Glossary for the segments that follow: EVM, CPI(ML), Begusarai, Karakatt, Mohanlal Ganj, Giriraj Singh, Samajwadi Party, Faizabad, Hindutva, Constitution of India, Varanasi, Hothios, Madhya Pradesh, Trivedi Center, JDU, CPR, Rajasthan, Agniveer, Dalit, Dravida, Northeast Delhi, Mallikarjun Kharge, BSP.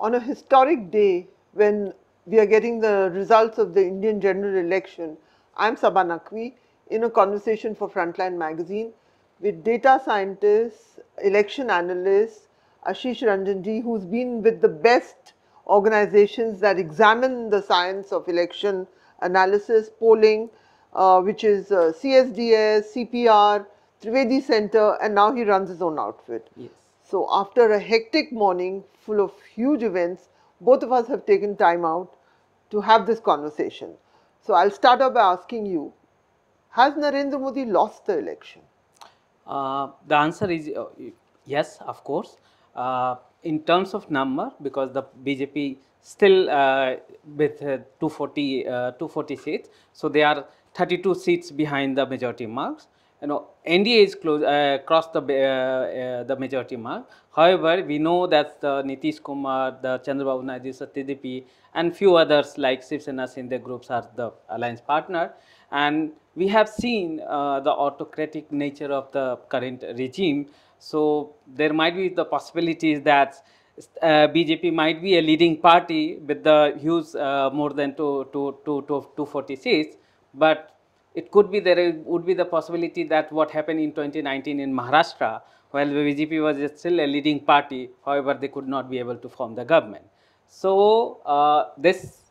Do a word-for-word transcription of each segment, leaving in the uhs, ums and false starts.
on a historic day when we are getting the results of the Indian general election, I am Saba Naqvi in a conversation for Frontline magazine with data scientists, election analysts, Ashish Ranjan ji, who's been with the best organizations that examine the science of election analysis, polling, uh, which is uh, C S D S, C P R, Trivedi Center, and now he runs his own outfit. Yes. So after a hectic morning full of huge events, both of us have taken time out to have this conversation. So I'll start off by asking you, has Narendra Modi lost the election? Uh, the answer is uh, yes, of course. Uh, in terms of number, because the B J P still uh, with uh, two forty, uh, two forty seats, so they are thirty-two seats behind the majority marks. You know, N D A is close, uh, crossed the, uh, uh, the majority mark. However, we know that the Nitish Kumar, the Chandrababu Naidu, the T D P, and few others like Shiv Sena in their groups are the alliance partner. And we have seen uh, the autocratic nature of the current regime. So there might be the possibilities that uh, B J P might be a leading party with the huge uh, more than two forty seats, but it could be there would be the possibility that what happened in twenty nineteen in Maharashtra, while B J P was still a leading party, however they could not be able to form the government. So uh, this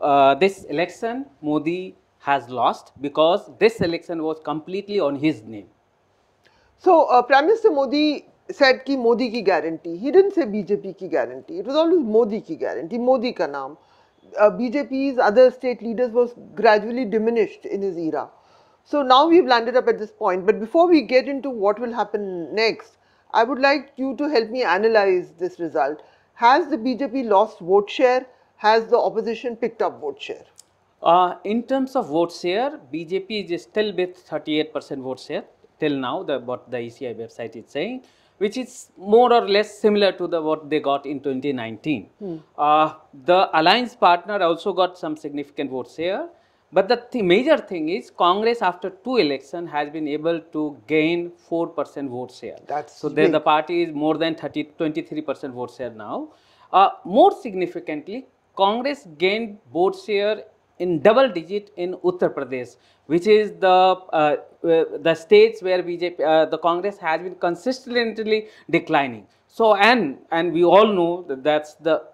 uh, this election Modi has lost because this election was completely on his name. So, uh, Prime Minister Modi said ki Modi ki guarantee. He didn't say B J P ki guarantee. It was always Modi ki guarantee, Modi ka naam. Uh, B J P's other state leaders was gradually diminished in his era. So, now we've landed up at this point. But before we get into what will happen next, I would like you to help me analyze this result. Has the B J P lost vote share? Has the opposition picked up vote share? Uh, in terms of vote share, B J P is still with thirty-eight percent vote share. Till now, the, what the E C I website is saying, which is more or less similar to the what they got in twenty nineteen. Hmm. Uh, the alliance partner also got some significant votes here. But the th major thing is Congress after two elections has been able to gain four percent vote share. That's so there the party is more than thirty, twenty-three percent vote share now. Uh, more significantly, Congress gained vote share in double digit in Uttar Pradesh, which is the uh, the states where B J P, uh, the Congress has been consistently declining. So and and we all know that that's the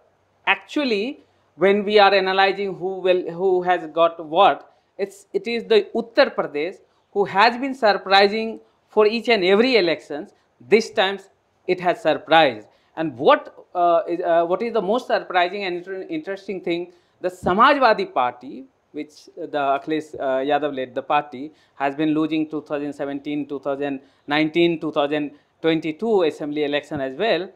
actually when we are analyzing who will who has got what, it's it is the Uttar Pradesh who has been surprising for each and every elections. This time it has surprised. And what uh, is, uh, what is the most surprising and inter interesting thing? The Samajwadi Party, which the Akhilesh uh, Yadav led the party, has been losing two thousand seventeen, two thousand nineteen, two thousand twenty-two assembly election as well.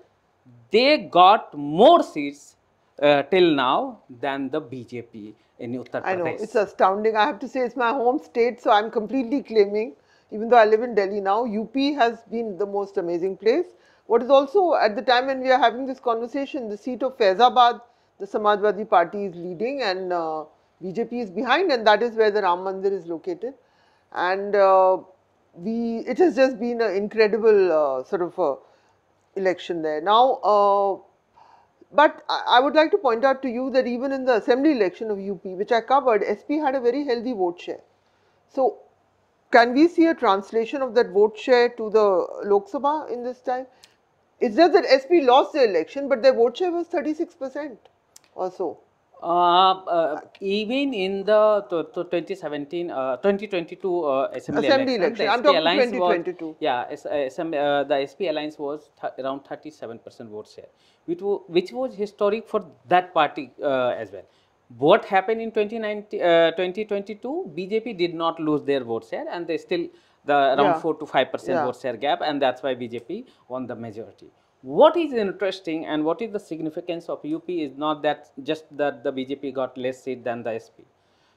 They got more seats uh, till now than the B J P in Uttar Pradesh. I know, it's astounding. I have to say it's my home state, so I'm completely claiming, even though I live in Delhi now, U P has been the most amazing place. What is also, at the time when we are having this conversation, the seat of Faizabad, the Samajwadi Party is leading and uh, B J P is behind, and that is where the Ram Mandir is located. And uh, we, it has just been an incredible uh, sort of uh, election there. Now, uh, but I, I would like to point out to you that even in the assembly election of U P, which I covered, S P had a very healthy vote share. So, can we see a translation of that vote share to the Lok Sabha in this time? It's just that S P lost the election, but their vote share was thirty-six percent. Also, uh, uh, even in the twenty seventeen, uh, twenty twenty-two uh, assembly, assembly election, election. The I'm talking alliance twenty twenty-two. Was, yeah, uh, the S P alliance was th around thirty-seven percent vote share, which, which was historic for that party uh, as well. What happened in twenty twenty-two? B J P did not lose their vote share, and they still the around yeah. four to five percent yeah. vote share gap, and that's why B J P won the majority. What is interesting and what is the significance of U P is not that just that the B J P got less seat than the S P.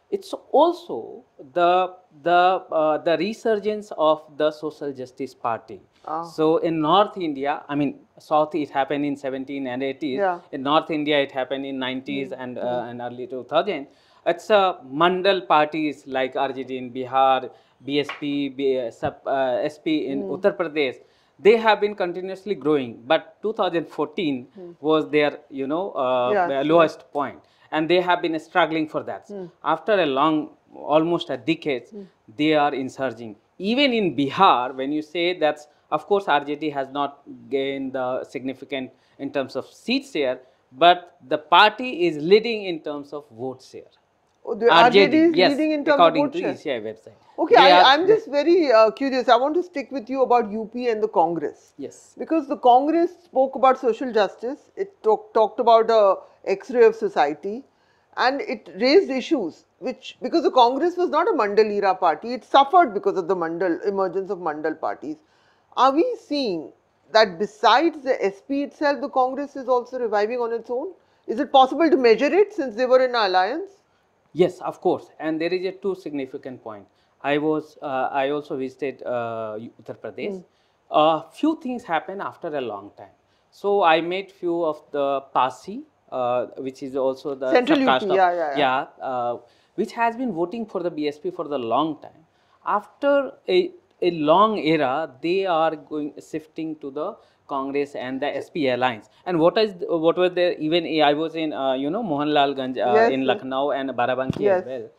It's also the the uh, the resurgence of the Social Justice Party. Oh. So in North India, I mean South, it happened in seventeen and eighties. Yeah. In North India, it happened in nineties mm-hmm. and uh, mm-hmm. and early two thousand. It's a uh, mandal parties like R J D in Bihar, B S P, B, uh, sub, uh, S P in mm. Uttar Pradesh. they have been continuously growing, but two thousand fourteen mm. was their, you know, uh, yeah. lowest point, and they have been struggling for that. Mm. After a long, almost a decade, mm. they are insurging. Even in Bihar, when you say that, of course, R J D has not gained the significant in terms of seat share, but the party is leading in terms of vote share. Oh, the R J D, R J D is yes, leading in terms according of vote to share. E C I website. Okay, they I am just very uh, curious. I want to stick with you about U P and the Congress. Yes. Because the Congress spoke about social justice, it talk, talked about the X-ray of society, and it raised issues which, because the Congress was not a Mandal era party, it suffered because of the Mandal, emergence of Mandal parties. Are we seeing that besides the S P itself, the Congress is also reviving on its own? Is it possible to measure it since they were in an alliance? Yes, of course. And there is a two significant point. I was, uh, I also visited uh, Uttar Pradesh. Mm. Uh, few things happened after a long time. So I met few of the Pasi, uh, which is also the Central U P, yeah, yeah, yeah. yeah uh, which has been voting for the B S P for the long time. After a a long era, they are going shifting to the Congress and the S P alliance. And what is what was there? Even I was in uh, you know Mohanlal Ganj uh, yes. in Lucknow and Barabanki yes. as well.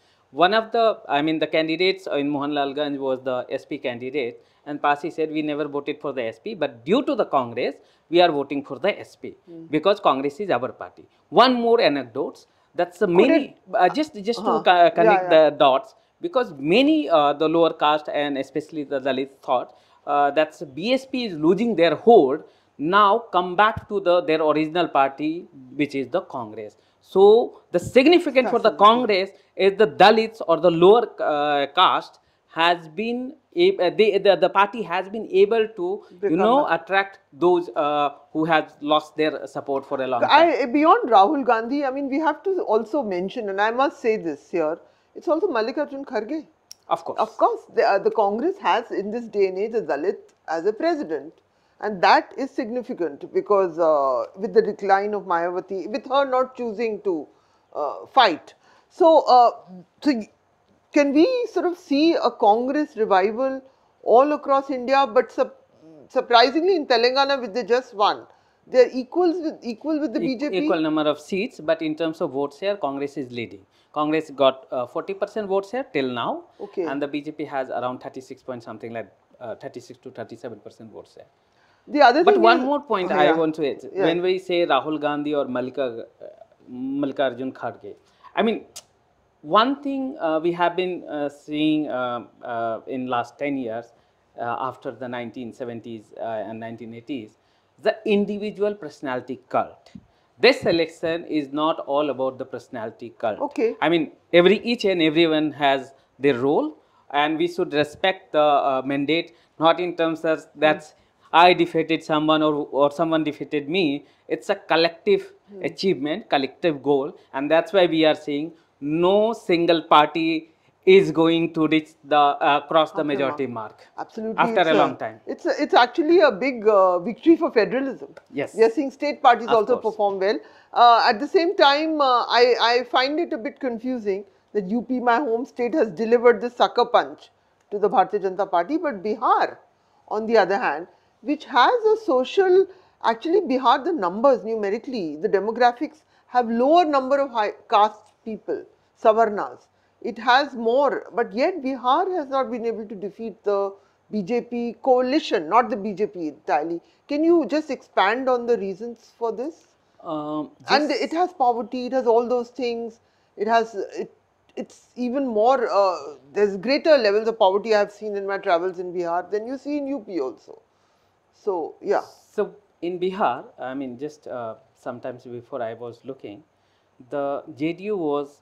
One of the I mean the candidates in Mohanlal Ganj was the S P candidate, and Pasi said we never voted for the S P, but due to the Congress we are voting for the S P mm. because Congress is our party. One more anecdote. That's the many uh, just just uh-huh. to uh, connect yeah, yeah. the dots. Because many uh, the lower caste and especially the Dalit thought uh, that B S P is losing their hold, now come back to the their original party, which is the Congress. So the significant for the Congress is the Dalits or the lower uh, caste has been they, the, the party has been able to Become you know attract those uh, who have lost their support for a long I, time. Beyond Rahul Gandhi, I mean we have to also mention, and I must say this here, it's also Mallikarjun Kharge. Of course. Of course. The, uh, the Congress has in this day and age a Dalit as a president. And that is significant because uh, with the decline of Mayawati, with her not choosing to uh, fight. So, uh, so, can we sort of see a Congress revival all across India, but su surprisingly in Telangana with the just one? They are equals with, equal with the e B J P? Equal number of seats, but in terms of vote share, Congress is leading. Congress got forty percent uh, vote share till now, okay. and the B J P has around thirty-six point something like uh, thirty-six to thirty-seven percent vote share. The other but thing one is, more point oh, I yeah. want to add, yeah. when we say Rahul Gandhi or Malika, uh, Mallikarjun Kharge, I mean, one thing uh, we have been uh, seeing uh, uh, in last ten years uh, after the nineteen seventies uh, and nineteen eighties, the individual personality cult. This election is not all about the personality cult. Okay. I mean, every each and everyone has their role, and we should respect the uh, mandate, not in terms of that mm. I defeated someone or, or someone defeated me. It's a collective mm. achievement, collective goal, and that's why we are saying no single party is going to reach the uh, cross the majority mark. Absolutely, after a long time. It's a, it's actually a big uh, victory for federalism. Yes, we are seeing state parties also perform well. Uh, at the same time, uh, I I find it a bit confusing that U P, my home state, has delivered the sucker punch to the Bharatiya Janata Party, but Bihar, on the other hand, which has a social actually Bihar the numbers numerically the demographics have lower number of high caste people, Savarnas. It has more, but yet Bihar has not been able to defeat the B J P coalition, not the B J P entirely. Can you just expand on the reasons for this? Um, and it has poverty, it has all those things, it has, it, it's even more, uh, there's greater levels of poverty I have seen in my travels in Bihar than you see in U P also. So, yeah. So, in Bihar, I mean, just uh, sometimes before I was looking, the J D U was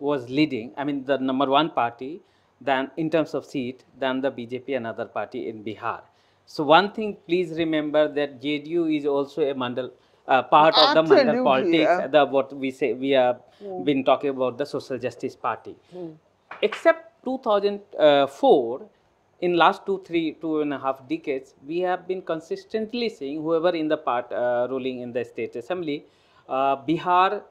was leading, I mean the number one party than in terms of seat than the B J P and other party in Bihar. So one thing please remember that J D U is also a mandal, uh, part Absolutely. of the mandal politics, yeah. the, what we say, we have yeah. been talking about the social justice party. Hmm. Except two thousand four, in last two, three, two and a half decades, we have been consistently seeing whoever in the part uh, ruling in the state assembly, uh, Bihar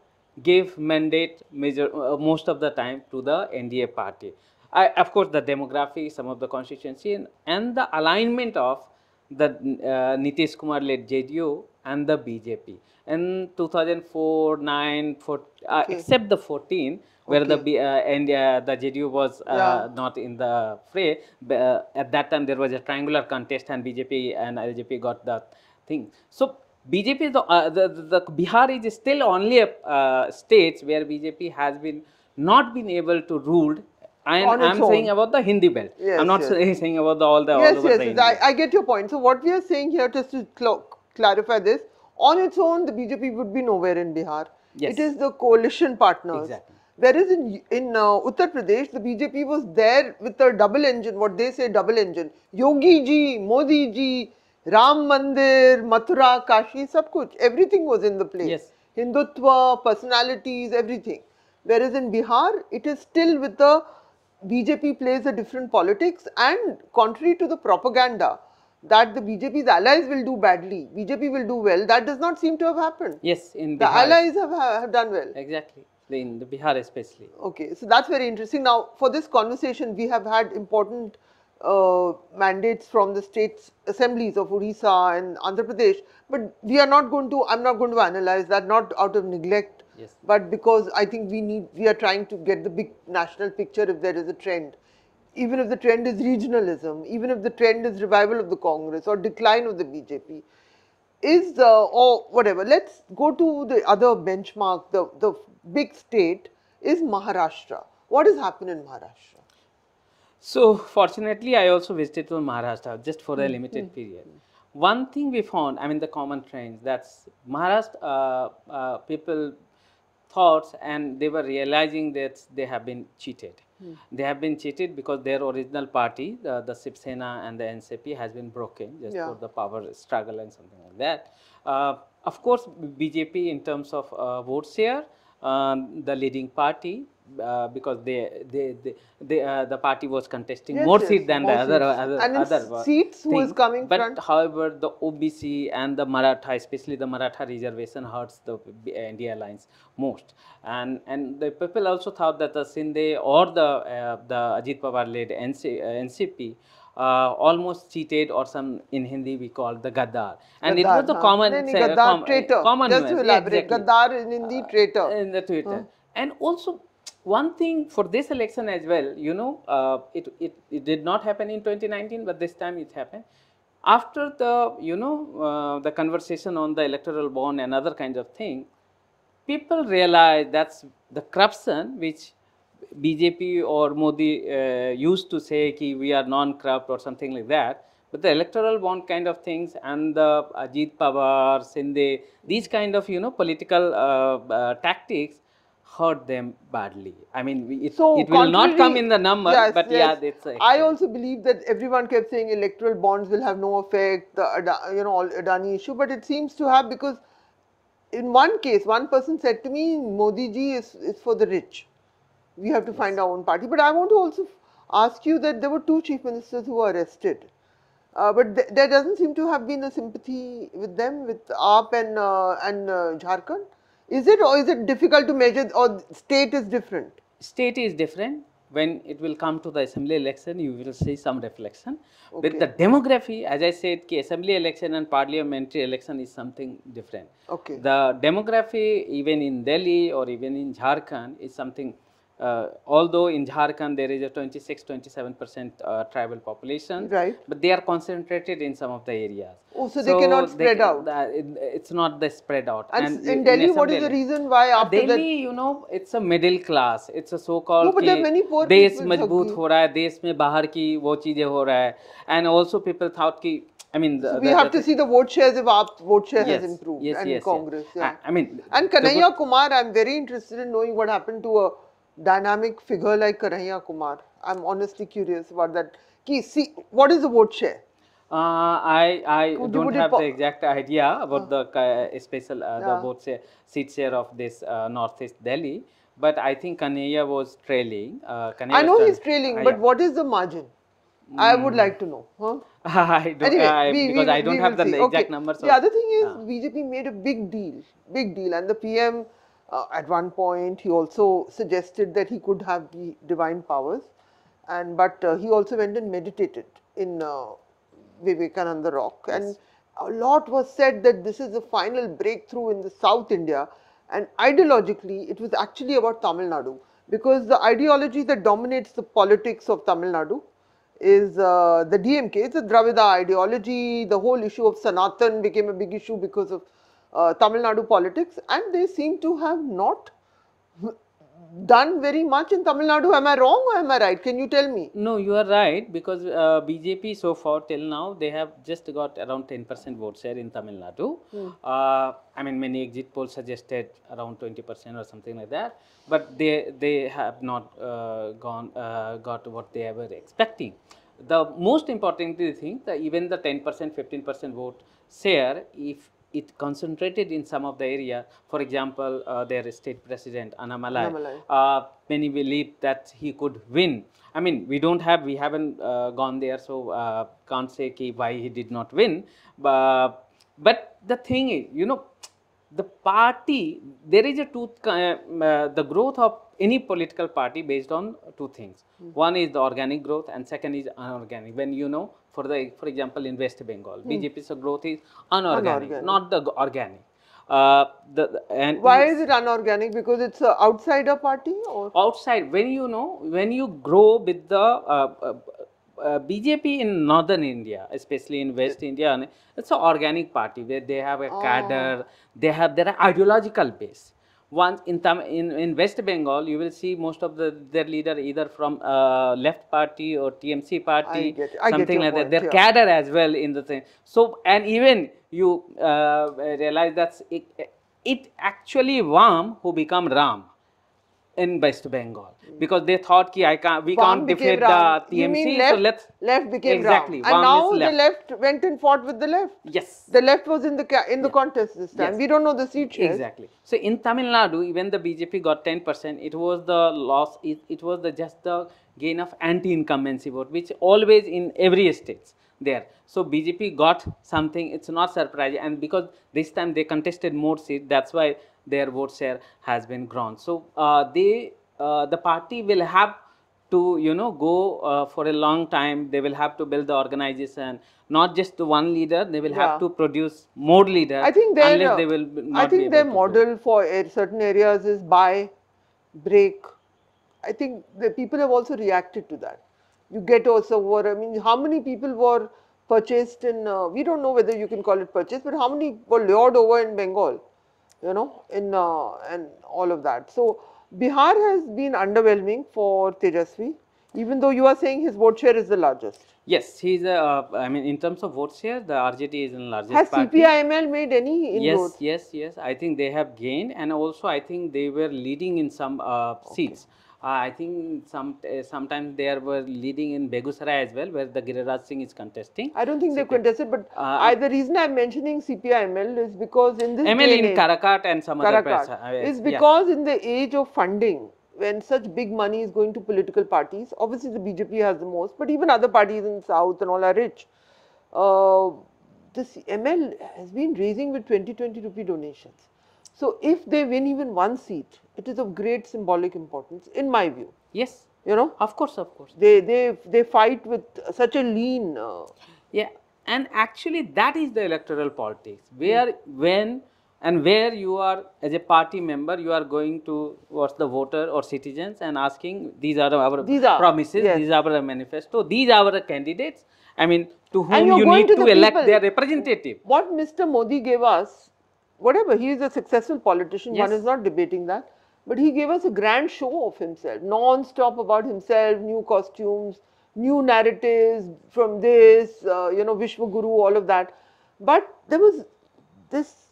gave mandate major, uh, most of the time to the N D A party. I, of course, the demography, some of the constituency and, and the alignment of the uh, Nitish Kumar led J D U and the B J P. In two thousand four, nine, four, uh, okay. except the fourteen, where okay. the B, uh, and uh, the J D U was uh, yeah. not in the fray. But, uh, at that time, there was a triangular contest, and B J P and R J D got the thing. So B J P, the, uh, the, the, the Bihar is still only a uh, state where B J P has been not been able to rule. And I'm saying about the Hindi belt. Yes, I'm not yes. saying about the, all the. Yes, all over yes, the yes. I, I get your point. So what we are saying here, just to cl clarify this, on its own, the B J P would be nowhere in Bihar. Yes. It is the coalition partners. Exactly. Whereas in in uh, Uttar Pradesh, the B J P was there with a double engine. What they say, double engine. Yogi ji, Modi ji, Ram Mandir, Mathura, Kashi, sab kuch. Everything was in the place. Yes. Hindutva, personalities, everything. Whereas in Bihar, it is still with the B J P plays a different politics, and contrary to the propaganda that the B J P's allies will do badly, B J P will do well, that does not seem to have happened. Yes, in Bihar. The allies have, have done well. Exactly, in the Bihar especially. Okay, so that's very interesting. Now, for this conversation, we have had important uh, mandates from the states' assemblies of Odisha and Andhra Pradesh, but we are not going to, I'm not going to analyze that, not out of neglect. Yes. But because I think we need, we are trying to get the big national picture if there is a trend. Even if the trend is regionalism, even if the trend is revival of the Congress or decline of the B J P, is uh, or whatever. Let's go to the other benchmark, the, the big state is Maharashtra. What has happened in Maharashtra? So fortunately, I also visited to Maharashtra just for a limited mm-hmm. period. One thing we found, I mean the common trend, that's Maharashtra uh, uh, people thoughts and they were realizing that they have been cheated. Mm. They have been cheated because their original party, the, the Shiv Sena and the N C P has been broken just yeah. for the power struggle and something like that. Uh, of course, B J P in terms of uh, vote share, um, the leading party, uh, because they, they, they, they uh, the party was contesting yes, more yes, seats than more the seats. other other and other seats who is coming but front? However, the O B C and the Maratha, especially the Maratha reservation, hurts the N D A alliance most. And and the people also thought that the Shinde or the uh, the Ajit Pawar led N C P. Uh, almost cheated, or some in Hindi we call the Gaddar, and Gaddar, it was the common no, no, Gaddar, com traitor. Common just to elaborate, exactly. Gaddar in Hindi, uh, traitor in the Twitter, hmm. and also one thing for this election as well. You know, uh, it, it it did not happen in twenty nineteen, but this time it happened. After the you know uh, the conversation on the electoral bond and other kinds of thing, people realized that's the corruption which B J P or Modi uh, used to say ki we are non-corrupt or something like that, but the electoral bond kind of things and the Ajit Pawar, Shinde, these kind of you know political uh, uh, tactics hurt them badly. I mean, it, so it will not come in the number, yes, but yes. yeah, it's. I also believe that everyone kept saying electoral bonds will have no effect, the you know all Adani issue, but it seems to have, because in one case, one person said to me, Modi ji is, is for the rich. We have to yes. find our own party. But I want to also ask you that there were two chief ministers who were arrested. Uh, but th there doesn't seem to have been a sympathy with them, with A A P and, uh, and uh, Jharkhand. Is it, or is it difficult to measure, or state is different? State is different. When it will come to the assembly election, you will see some reflection. Okay. With the demography, as I said, ki assembly election and parliamentary election is something different. Okay. The demography, even in Delhi or even in Jharkhand, is something. Uh, although in Jharkhand there is a twenty-six to twenty-seven percent uh, tribal population, right. but they are concentrated in some of the areas. Oh, so, so they cannot spread they, out. Uh, it, it's not the spread out. And, and in, in Delhi, what is the reason why after Delhi, that? Delhi, you know, it's a middle class. It's a so-called. No, but there are many poor people. Majboot ho raha hai, desh mein bahar ki wo cheeze ho raha hai. And also people thought ki. I mean, the, so we the, have the, to see the vote shares if our vote share yes, has improved. Yes, and yes, Congress. Yes. Yeah. I, I mean, and Kanhaiya Kumar, I'm very interested in knowing what happened to a dynamic figure like Kanhaiya Kumar. I'm honestly curious about that. Ki, see, what is the vote share? Uh, I I Could don't have the exact idea about uh, the uh, special uh, yeah. the vote share, seat share of this uh, northeast Delhi, but I think Kanhaiya was trailing. Uh, Kanhaiya I know he's trailing, uh, but yeah. what is the margin? I would like to know. Huh? I don't, anyway, I, we, because we, I don't have the see. exact okay. numbers. The other thing is, uh, B J P made a big deal, big deal, and the P M uh, at one point he also suggested that he could have the divine powers, and but uh, he also went and meditated in uh, Vivekananda Rock. Yes. And a lot was said that this is the final breakthrough in the South India, and ideologically it was actually about Tamil Nadu, because the ideology that dominates the politics of Tamil Nadu is uh, the D M K, it's a Dravida ideology. The whole issue of Sanatan became a big issue because of uh, Tamil Nadu politics, and they seem to have not done very much in Tamil Nadu. Am I wrong or am I right? Can you tell me? No, you are right, because uh, B J P so far till now, they have just got around ten percent vote share in Tamil Nadu. Mm. Uh, I mean, many exit polls suggested around twenty percent or something like that, but they they have not uh, gone uh, got what they were expecting. The most important thing, that even the ten percent, fifteen percent vote share, if it concentrated in some of the area, for example, uh, their state president, Annamalai, uh, many believe that he could win. I mean, we don't have, we haven't uh, gone there, so uh, can't say ki why he did not win. But, but the thing is, you know, the party, there is a two, uh, uh, the growth of any political party based on two things. Mm-hmm. One is the organic growth and second is unorganic. When you know, for the, for example, in West Bengal, mm. B J P's growth is unorganic, unorganic, not the organic. Uh, the, the, and Why is it unorganic? Because it's an outsider party? Or? Outside. When you know, when you grow with the uh, uh, uh, B J P in northern India, especially in West it, India, it's an organic party where they have a oh. cadre, they have their ideological base. Once in, in, in West Bengal, you will see most of the, their leader either from uh, left party or T M C party, something like that. Their cadre as well in the thing. So, and even you uh, realize that it, it actually Ram who become Ram in West Bengal, because they thought ki I can't, we Ram can't defeat Ram. The T M C. You mean left, so let's, left became exactly, Ram. And Ram now left. The left went and fought with the left. Yes. The left was in the in the yeah. contest this time. Yes. We don't know the seat share. Exactly. So in Tamil Nadu, even the B J P got ten percent, it was the loss. It, it was the just the gain of anti-incumbency vote, which always in every states there. So B J P got something. It's not surprising, and because this time they contested more seats, that's why their vote share has been grown. So uh, they, uh, the party will have to, you know, go uh, for a long time. They will have to build the organization, not just the one leader. They will yeah. have to produce more leaders. I think their, they will not I think their model for certain areas is buy, break. I think the people have also reacted to that. You get also war. I mean, how many people were purchased in? Uh, we don't know whether you can call it purchase, but how many were lured over in Bengal? You know, in uh, and all of that. So Bihar has been underwhelming for Tejasvi, even though you are saying his vote share is the largest. Yes, he is. Uh, I mean, in terms of vote share, the R J D is the largest. Has party. C P I M L made any inroads? Yes, yes, yes. I think they have gained, and also I think they were leading in some uh, seats. Okay. Uh, I think some uh, sometimes they were leading in Begusarai as well, where the Giriraj Singh is contesting. I don't think so they contested, but uh, I, the reason I am mentioning C P I M L is because in this M L in Karakatt and some Karakatt other place. Is because yeah. in the age of funding, when such big money is going to political parties, obviously the B J P has the most, but even other parties in South and all are rich. Uh, this M L has been raising with twenty, twenty rupee donations. So, if they win even one seat, it is of great symbolic importance, in my view. Yes. You know? Of course, of course. They they, they fight with such a lean... Uh, yeah. And actually, that is the electoral politics, where, hmm. when and where you are, as a party member, you are going to towards the voter or citizens and asking, these are our these are, promises, yes. these are our manifesto, these are our candidates, I mean, to whom you need to, to the elect people, their representative. What Mister Modi gave us, whatever, he is a successful politician, yes. one is not debating that. But he gave us a grand show of himself, non-stop about himself, new costumes, new narratives from this, uh, you know, Vishwa Guru, all of that. But there was this,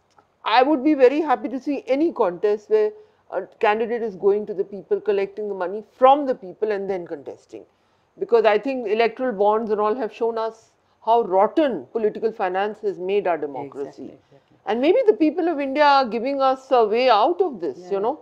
I would be very happy to see any contest where a candidate is going to the people, collecting the money from the people and then contesting. Because I think electoral bonds and all have shown us how rotten political finance has made our democracy. Exactly, exactly. And maybe the people of India are giving us a way out of this, yeah. you know.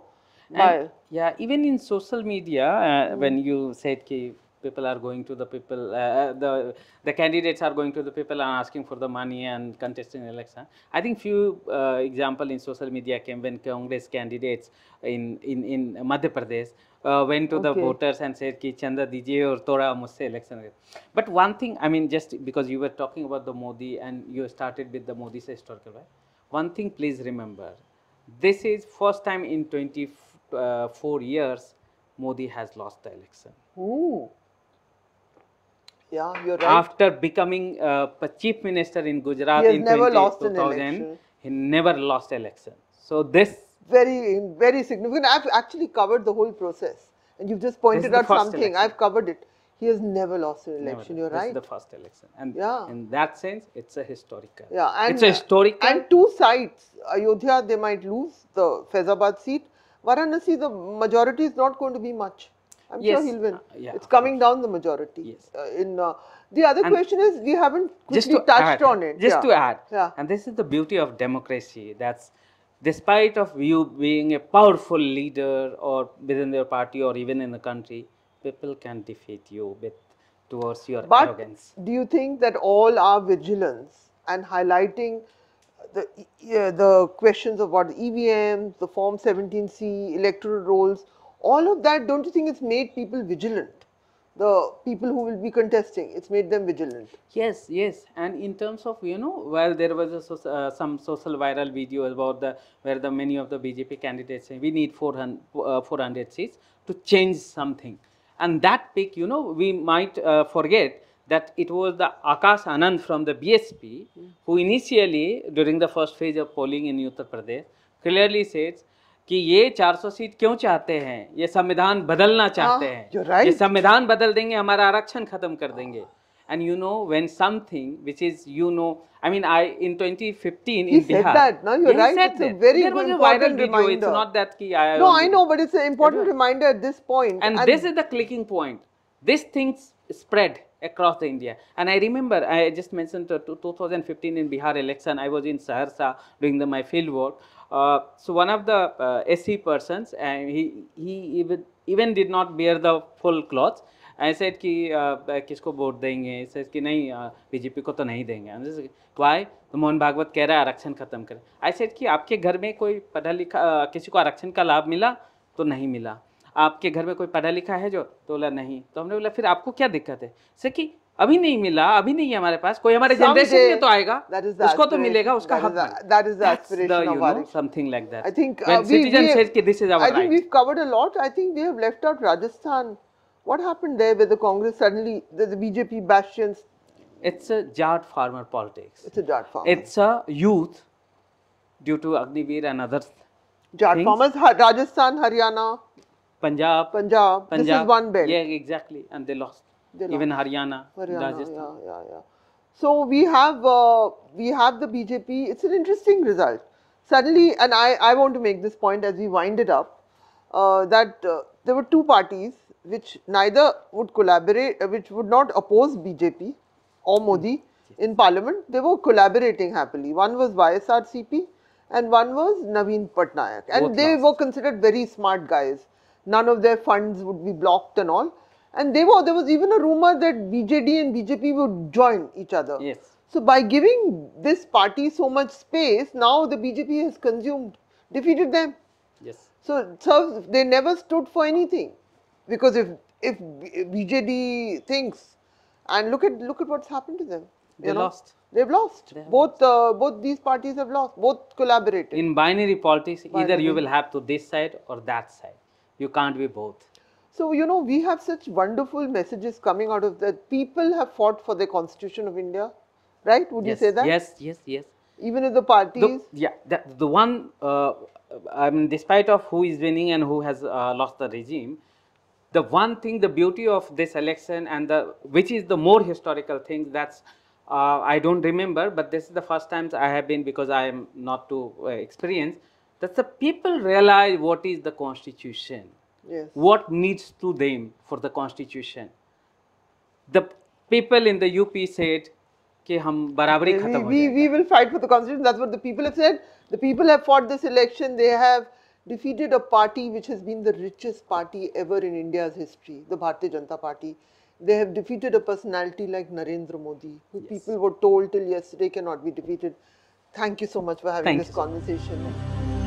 And, yeah, even in social media, uh, mm. when you said ki people are going to the people, uh, the the candidates are going to the people and asking for the money and contesting election. I think few uh, example in social media came when Congress candidates in in in Madhya Pradesh uh, went to okay. the voters and said ki chanda dijiye aur thoda mujhse election. But one thing, I mean, just because you were talking about the Modi and you started with the Modi's historical, right? One thing please remember, this is first time in twenty-four years Modi has lost the election. Ooh. Yeah, you're right. After becoming uh, chief minister in Gujarat in two thousand, he never lost election. So this very, very significant. I've actually covered the whole process, and you've just pointed out something. Election. I've covered it. He has never lost an election. Never. You're this right. This is the first election, and yeah. in that sense, it's a historical. Yeah, and it's a historical. And two sites, Ayodhya, they might lose the Faizabad seat. Varanasi, the majority is not going to be much. I'm yes. sure he'll win. Uh, yeah, it's coming down the majority. Yes. Uh, in uh, the other and question is we haven't quickly to touched add, on it. Just yeah. to add, yeah. and this is the beauty of democracy. That's despite of you being a powerful leader or within your party or even in the country, people can defeat you with towards your but arrogance. Do you think that all our vigilance and highlighting the uh, the questions of what the E V Ms, the Form seventeen C, electoral rolls? All of that, don't you think it's made people vigilant? The people who will be contesting, it's made them vigilant. Yes, yes. And in terms of, you know, well, there was a so, uh, some social viral video about the where the many of the B J P candidates say we need four hundred, uh, four hundred seats to change something. And that pick, you know, we might uh, forget that it was the Akash Anand from the B S P mm. who initially, during the first phase of polling in Uttar Pradesh, clearly says, कि ये four hundred seat क्यों चाहते हैं, ये संविधान बदलना चाहते ah, हैं right. ये संविधान बदल देंगे, हमारा आरक्षण खत्म कर देंगे. And you know, when something which is, you know, I mean, I in twenty fifteen he in said Bihar, that no you're right it's that. a very there was a viral video. Reminder. It's not that ki I no I know, but it's an important yeah. reminder at this point. And, and this is the clicking point. These things spread across the India. And I remember, I just mentioned the two thousand fifteen in Bihar election, I was in Saharsa doing the, my field work. Uh, so one of the uh, S C persons, and uh, he, he even, even did not wear the full clothes. I said, ki, uh, kisko vote denge? He says, ki, nahin, uh, B J P ko to nahin denge. And I said, why? The Mohan Bhagwat keh raha, arakshan khatam kare. I said, ki, aapke ghar mein koi padha likha, uh, kisi ko arakshan ka laab mila? To nahin mila. आपके घर में कोई पढ़ा लिखा है जो? तो बोला नहीं. तो हमने बोला फिर आपको क्या दिक्कत है? सर कि अभी नहीं मिला, अभी नहीं है हमारे पास. कोई हमारे जनरेशन में तो आएगा, उसको तो मिलेगा, उसका हक. That is the aspiration of ours. Something like that. I think when citizen says कि this is our right. I think we've covered a lot. I think we have left out Rajasthan. What happened there where the Congress suddenly, the, the B J P bastions? It's a jat farmer politics. It's a jat farmer. It's a youth due to Agniveer and others. Jat farmers, Rajasthan, Haryana. Punjab, Punjab, Punjab, this is one belt. Yeah, exactly. And they lost. They lost. Even Haryana, Haryana Rajasthan. Yeah, yeah, yeah. So we have, uh, we have the B J P. It's an interesting result. Suddenly, and I, I want to make this point as we wind it up, uh, that uh, there were two parties which neither would collaborate, uh, which would not oppose B J P or Modi in parliament. They were collaborating happily. One was Y S R C P and one was Naveen Patnaik. And Both they lost. were considered very smart guys. None of their funds would be blocked and all. And they were, there was even a rumor that B J D and B J P would join each other. Yes. So by giving this party so much space, now the B J P has consumed, defeated them. Yes. So, so they never stood for anything. Because if, if B J D thinks, and look at, look at what's happened to them. They lost. They've lost. They both, lost. Uh, both these parties have lost. Both collaborated. In binary politics, binary. either you will have to this side or that side. You can't be both. So, you know, we have such wonderful messages coming out of that. People have fought for the Constitution of India, right? Would yes, you say that? Yes, yes, yes. Even if the parties... The, yeah, the, the one, uh, I mean, despite of who is winning and who has uh, lost the regime, the one thing, the beauty of this election and the, which is the more historical thing, that's, uh, I don't remember, but this is the first time I have been because I am not too uh, experienced. That the people realize what is the Constitution, yes. what needs to them for the Constitution. The people in the U P said, Ke hum barabari we, khatam we, we will fight for the Constitution. That's what the people have said. The people have fought this election. They have defeated a party which has been the richest party ever in India's history, the Bharatiya Janata Party. They have defeated a personality like Narendra Modi, who yes. people were told till yesterday cannot be defeated. Thank you so much for having Thank this conversation. So